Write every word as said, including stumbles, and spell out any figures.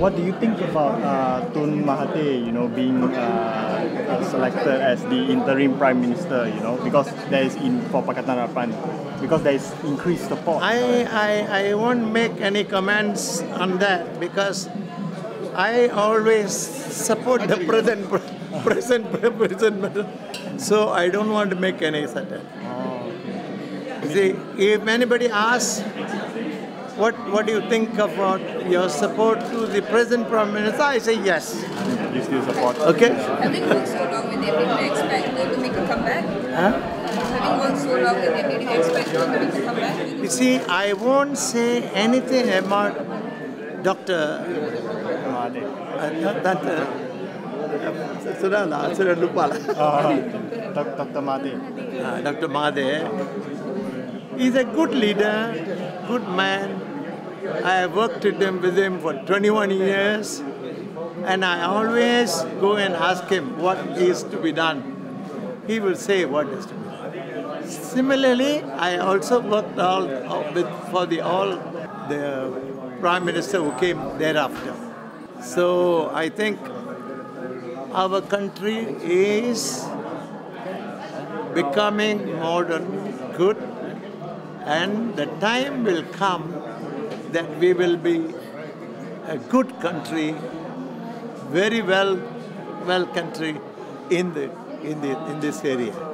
What do you think about uh, Tun Mahathir, you know, being uh, selected as the interim prime minister? You know, because there is in for Pakatan Harapan, because there is increased support. I, I I won't make any comments on that because I always support the present present present. So I don't want to make any such. Oh, okay. See, if anybody asks, What, what do you think about your support to the present Prime Minister? I say yes. You still support? Okay. Having worked so long with them, did you expect them to make a comeback? Huh? Having worked so long with them, did you expect them to make a comeback? You see, I won't say anything about Doctor Mahathir. Uh, that, uh, Doctor Mahathir. Uh, Doctor Mahathir. He's a good leader, good man. I have worked with him, with him for twenty-one years, and I always go and ask him what is to be done. He will say what is to be done. Similarly, I also worked all, all with, for the all the Prime Minister who came thereafter. So I think our country is becoming modern, good, and the time will come that we will be a good country, very well, well country in the in the in this area.